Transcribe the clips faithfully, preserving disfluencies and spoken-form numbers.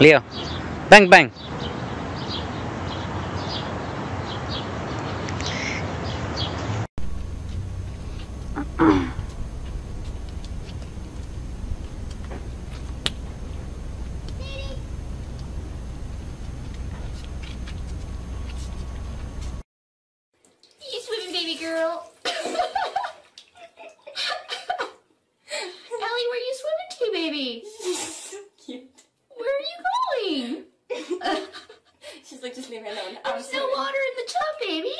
Leo. Bang, bang. Girl. Ellie, where are you swimming to, baby? She's so cute. Where are you going? She's like, just leave me alone. There's still no water in the tub, baby.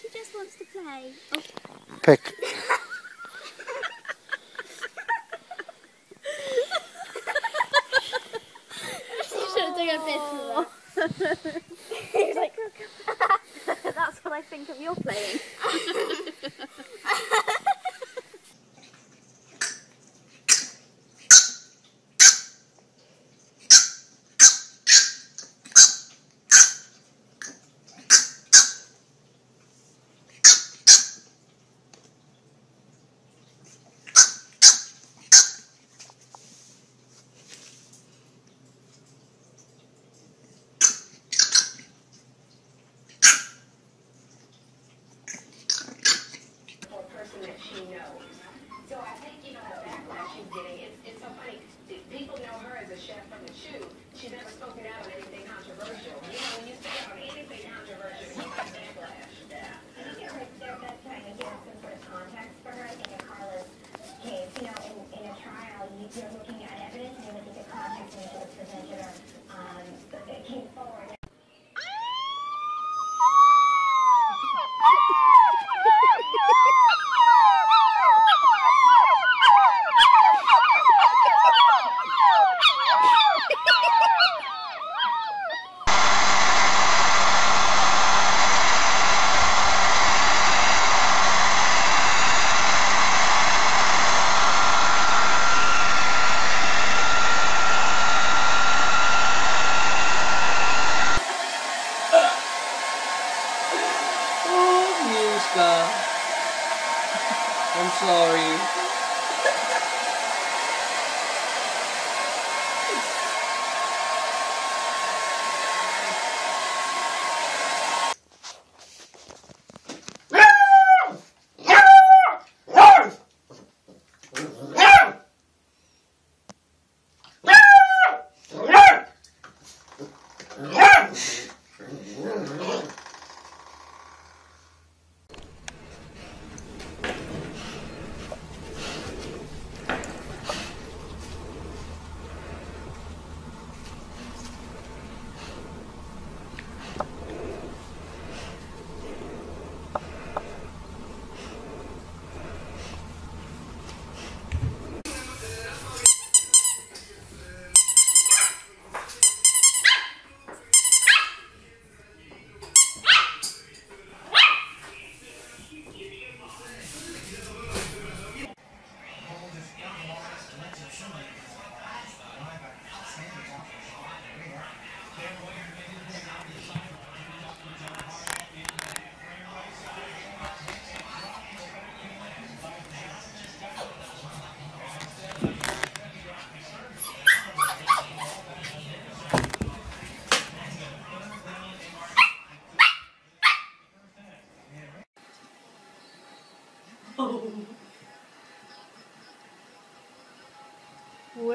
She just wants to play. Oh. Pick. She should have done a bit more. She's like, that's what I think of your playing.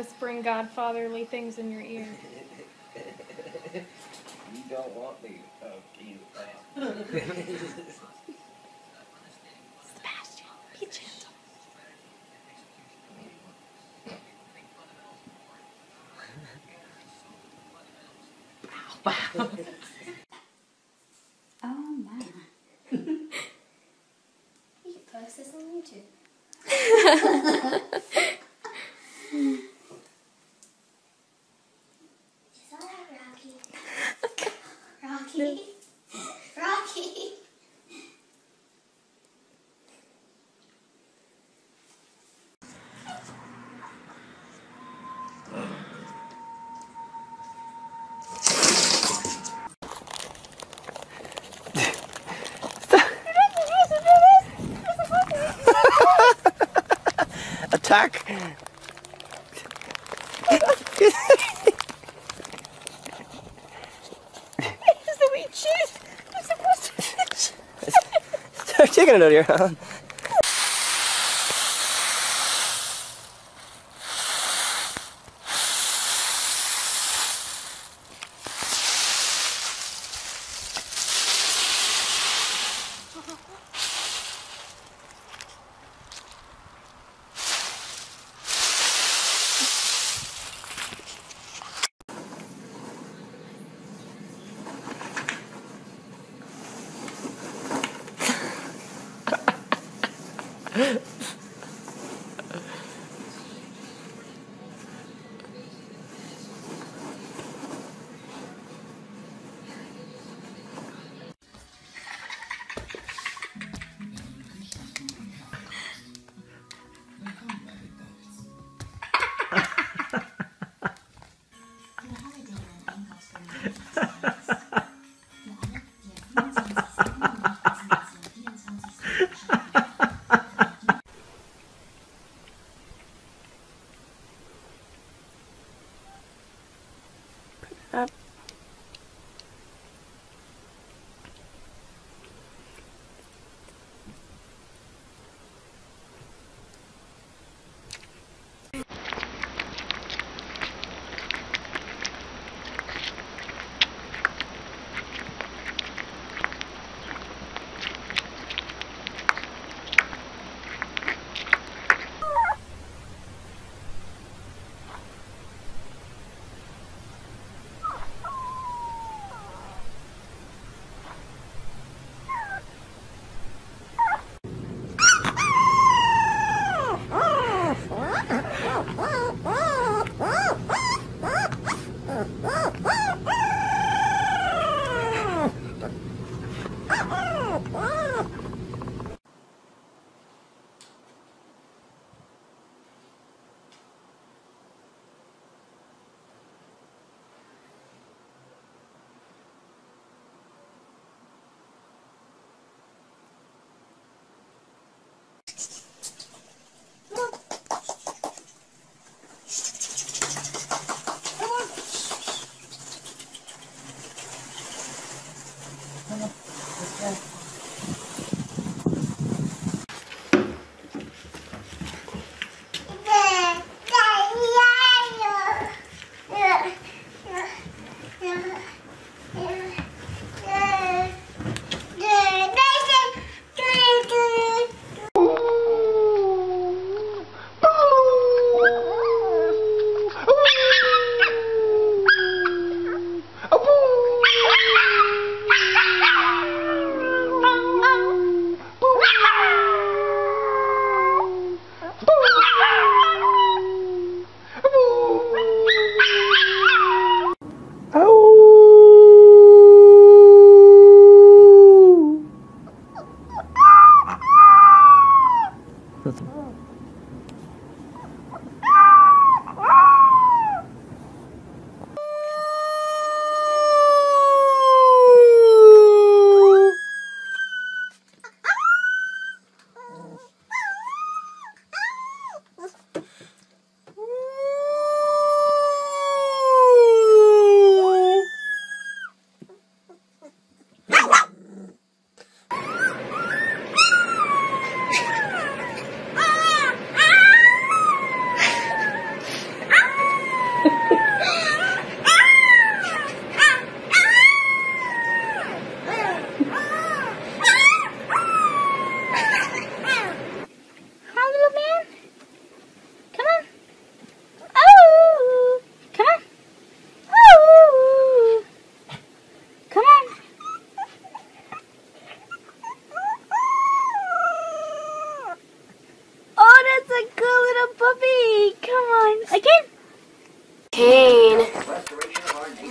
whispering godfatherly things in your ear. You don't want me to talk to you now. Sebastian, be gentle. Wow, wow. Oh my. You can post this on YouTube. Rocky. Rocky. Attack. They're taking it out of your hand.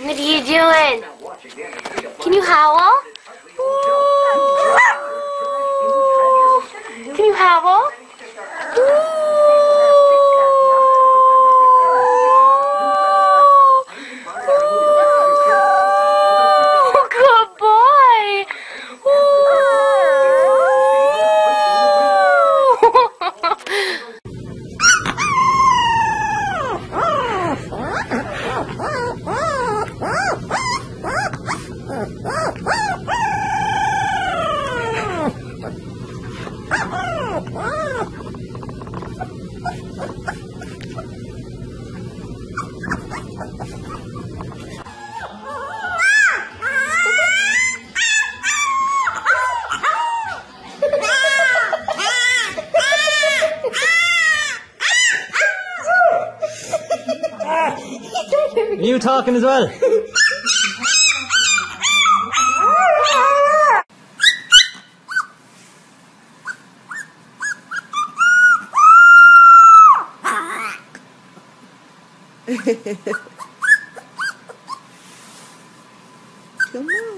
What are you doing? Can you howl? Ooh. Can you howl? Ooh. Ooh. Good boy. Ooh. You talking as well? Come on.